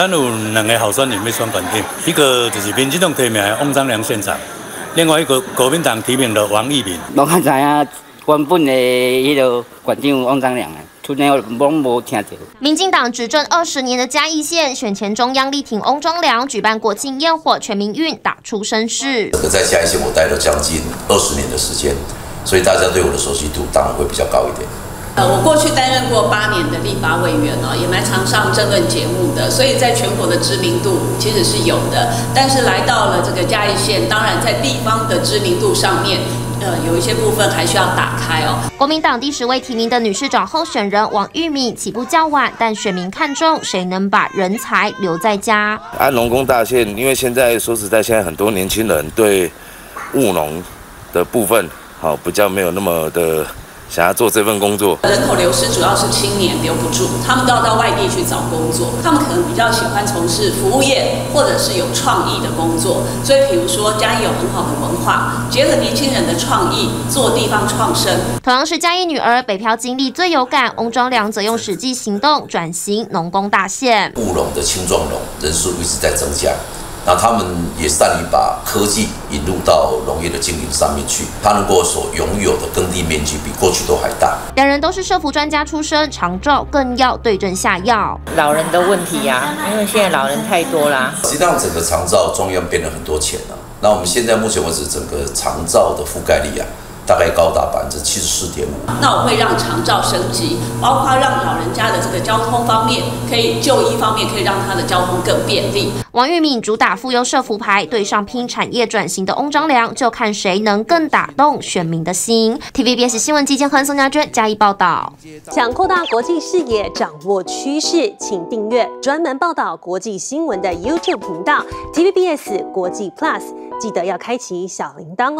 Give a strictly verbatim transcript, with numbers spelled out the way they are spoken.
咱有两个候选人要选县长，一个就是民进党提名的翁章梁县长，另外一个国民党提名的王义民。我看知影原本的迄个县长翁章梁啊。 民进党执政二十年的嘉义县选前，中央力挺翁章梁举办国庆焰火全民运，打出声势。整个在嘉义县我待了将近二十年的时间，所以大家对我的熟悉度当然会比较高一点。呃，我过去担任过八年的立法委员哦，也蛮常上政论节目的，所以在全国的知名度其实是有的。但是来到了这个嘉义县，当然在地方的知名度上面。 呃，有一些部分还需要打开哦。国民党第十位提名的女市长候选人王玉敏起步较晚，但选民看中谁能把人才留在家。啊，农工大县，因为现在说实在，现在很多年轻人对务农的部分，好、哦、比较没有那么的想要做这份工作。人口流失主要是青年留不住，他们都要到外地去找工作，他们可能比较喜欢从事服务业或者是有创意的工作。所以，比如说嘉义有很好的文化。 结合年轻人的创意，做地方创生。同样是嘉义女儿，北漂经历最有感。翁章梁则用实际行动转型农工大县。务农的青壮农人数一直在增加，那他们也善于把科技引入到农业的经营上面去。他能够所拥有的耕地面积比过去都还大。两人都是社福专家出身，长照更要对症下药。老人的问题呀、啊，因为现在老人太多啦。实际上，整个长照中央编了很多钱啊。 那我们现在目前为止，整个长照的覆盖率啊，大概高达百分之七十四点五。那我会让长照升级，包括让老人家的这个交通方面，可以就医方面，可以让他的交通更便利。王玉敏主打妇幼社福牌，对上拼产业转型的翁章梁，就看谁能更打动选民的心。T V B S 新闻集结合宋家娟加以报道。想扩大国际视野，掌握趋势，请订阅专门报道国际新闻的 YouTube 频道 T V B S 国际 Plus。 记得要开启小铃铛哦。